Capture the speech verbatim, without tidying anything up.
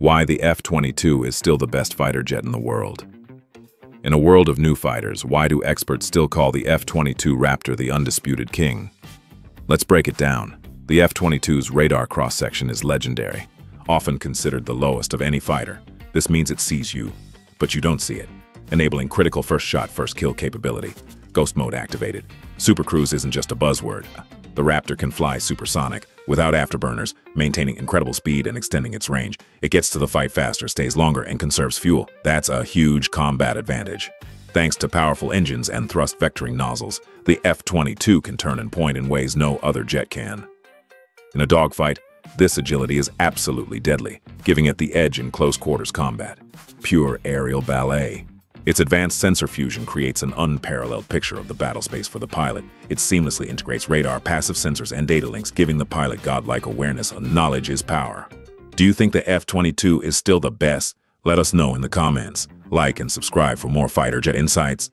Why the F twenty-two is still the best fighter jet in the world. In a world of new fighters, why do experts still call the F twenty-two Raptor the undisputed king? Let's break it down. The F twenty-two's radar cross-section is legendary, often considered the lowest of any fighter. This means it sees you, but you don't see it, enabling critical first-shot, first-kill capability. Ghost mode activated. Super Cruise isn't just a buzzword. The Raptor can fly supersonic, without afterburners, maintaining incredible speed and extending its range. It gets to the fight faster, stays longer, and conserves fuel. That's a huge combat advantage. Thanks to powerful engines and thrust vectoring nozzles, the F twenty-two can turn and point in ways no other jet can. In a dogfight, this agility is absolutely deadly, giving it the edge in close-quarters combat. Pure aerial ballet. Its advanced sensor fusion creates an unparalleled picture of the battle space for the pilot. It seamlessly integrates radar, passive sensors, and data links, giving the pilot godlike awareness and knowledge is power. Do you think the F twenty-two is still the best? Let us know in the comments. Like and subscribe for more fighter jet insights.